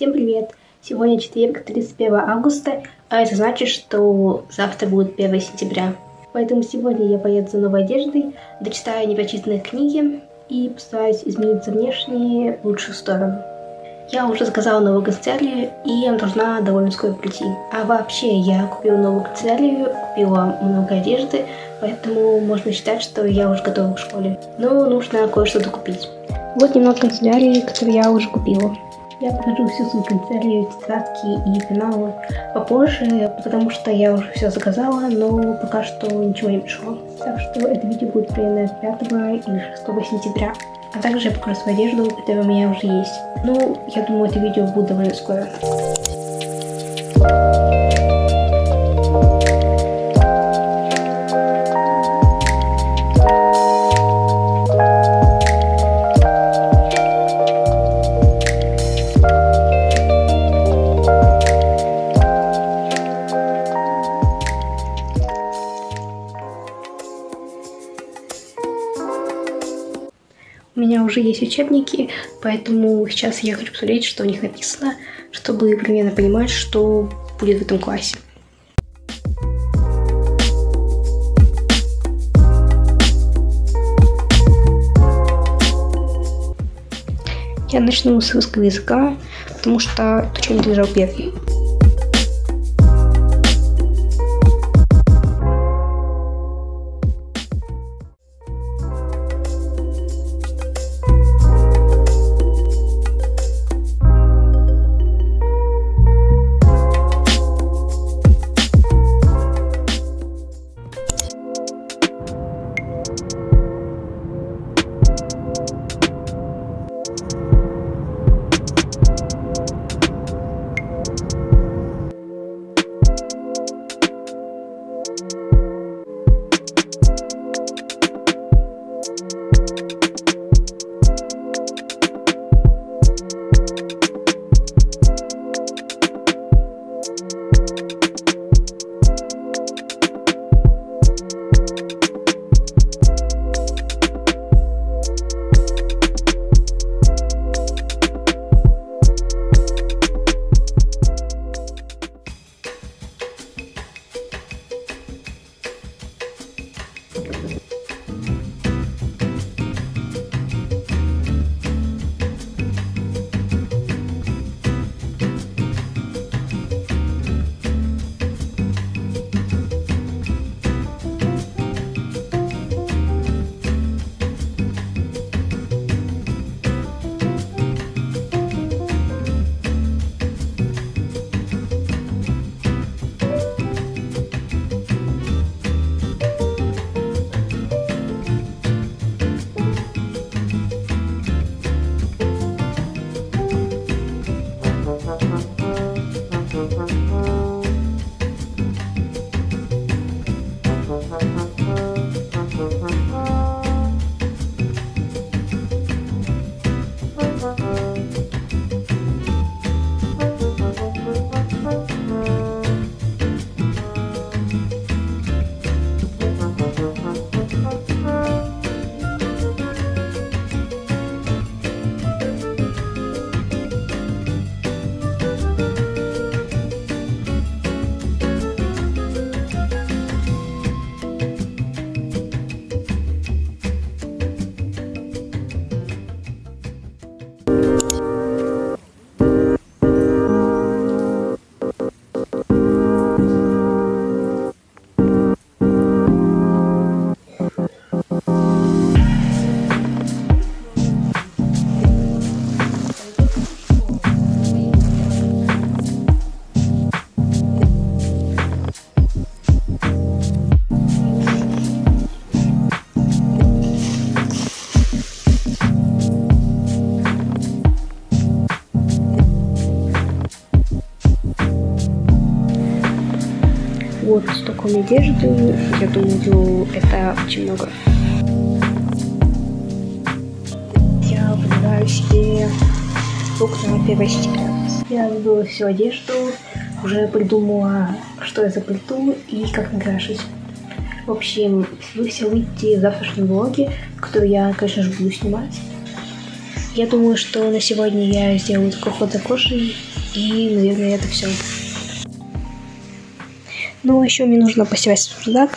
Всем привет! Сегодня четверг, 31 августа, а это значит, что завтра будет 1 сентября. Поэтому сегодня я поеду за новой одеждой, дочитаю непрочитанные книги и постараюсь измениться внешне в лучшую сторону. Я уже заказала новую канцелярию, и она должна довольно скоро прийти. А вообще, я купила новую канцелярию, купила много одежды, поэтому можно считать, что я уже готова к школе. Но нужно кое-что докупить. Вот немного канцелярии, которую я уже купила. Я покажу всю свою канцелярию, тетрадки и пеналы попозже, потому что я уже все заказала, но пока что ничего не пришло. Так что это видео будет примерно 5 или 6 сентября. А также я покажу свою одежду, которая у меня уже есть. Ну, я думаю, это видео будет довольно скоро. У меня уже есть учебники, поэтому сейчас я хочу посмотреть, что в них написано, чтобы примерно понимать, что будет в этом классе. Я начну с русского языка, потому что учебник лежал первый. Вот столько одежды, я думаю, это очень много. Я выбираю себе лук на 1 сентября. Я выбрала всю одежду, уже придумала, что я заплету и как накрашусь. В общем, вы все увидите в завтрашнем влоге, который я, конечно же, буду снимать. Я думаю, что на сегодня я сделаю такой ход за кожей. И, наверное, это все. Ну, еще мне нужно посевать судак.